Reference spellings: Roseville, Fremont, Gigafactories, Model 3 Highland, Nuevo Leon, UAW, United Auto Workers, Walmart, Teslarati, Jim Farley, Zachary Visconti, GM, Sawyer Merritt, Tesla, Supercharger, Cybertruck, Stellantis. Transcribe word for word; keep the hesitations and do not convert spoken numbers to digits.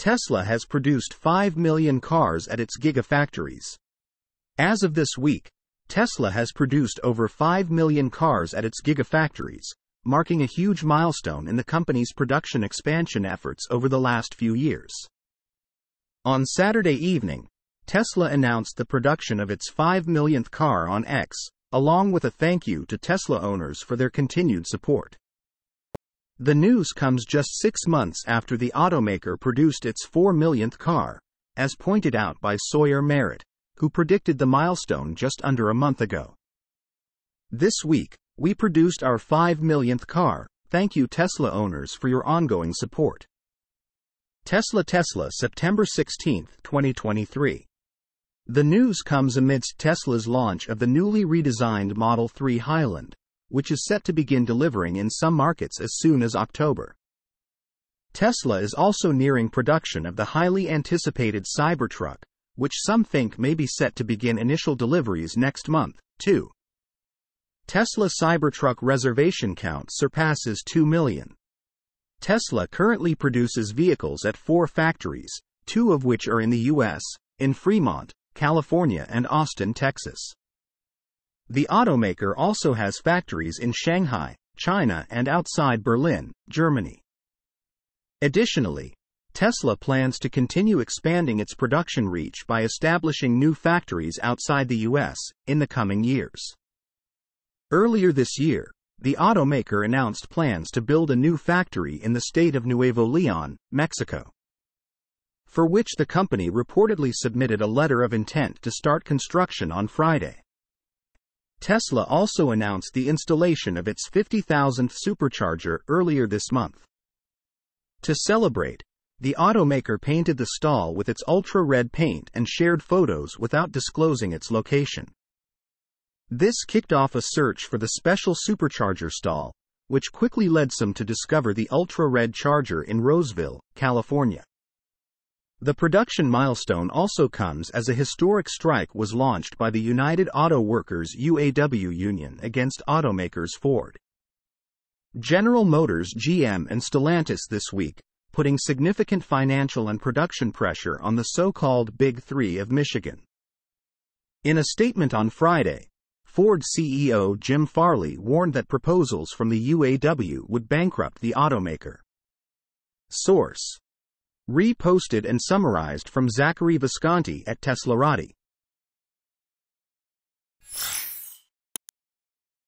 Tesla has produced five million cars at its Gigafactories. As of this week, Tesla has produced over five million cars at its Gigafactories, marking a huge milestone in the company's production expansion efforts over the last few years. On Saturday evening, Tesla announced the production of its five millionth car on X, along with a thank you to Tesla owners for their continued support. The news comes just six months after the automaker produced its four millionth car, as pointed out by Sawyer Merritt, who predicted the milestone just under a month ago. "This week, we produced our five millionth car. Thank you, Tesla owners, for your ongoing support." Tesla Tesla September sixteenth twenty twenty-three. The news comes amidst Tesla's launch of the newly redesigned Model three Highland, which is set to begin delivering in some markets as soon as October. Tesla is also nearing production of the highly anticipated Cybertruck, which some think may be set to begin initial deliveries next month, too. Tesla Cybertruck reservation count surpasses two million. Tesla currently produces vehicles at four factories, two of which are in the U S, in Fremont, California and Austin, Texas. The automaker also has factories in Shanghai, China, and outside Berlin, Germany. Additionally, Tesla plans to continue expanding its production reach by establishing new factories outside the U S in the coming years. Earlier this year, the automaker announced plans to build a new factory in the state of Nuevo Leon, Mexico, for which the company reportedly submitted a letter of intent to start construction on Friday. Tesla also announced the installation of its fifty thousandth supercharger earlier this month. To celebrate, the automaker painted the stall with its ultra-red paint and shared photos without disclosing its location. This kicked off a search for the special supercharger stall, which quickly led some to discover the ultra-red charger in Roseville, California. The production milestone also comes as a historic strike was launched by the United Auto Workers U A W Union against automakers Ford, General Motors G M and Stellantis this week, putting significant financial and production pressure on the so-called Big Three of Michigan. In a statement on Friday, Ford C E O Jim Farley warned that proposals from the U A W would bankrupt the automaker. Source: reposted and summarized from Zachary Visconti at Teslarati.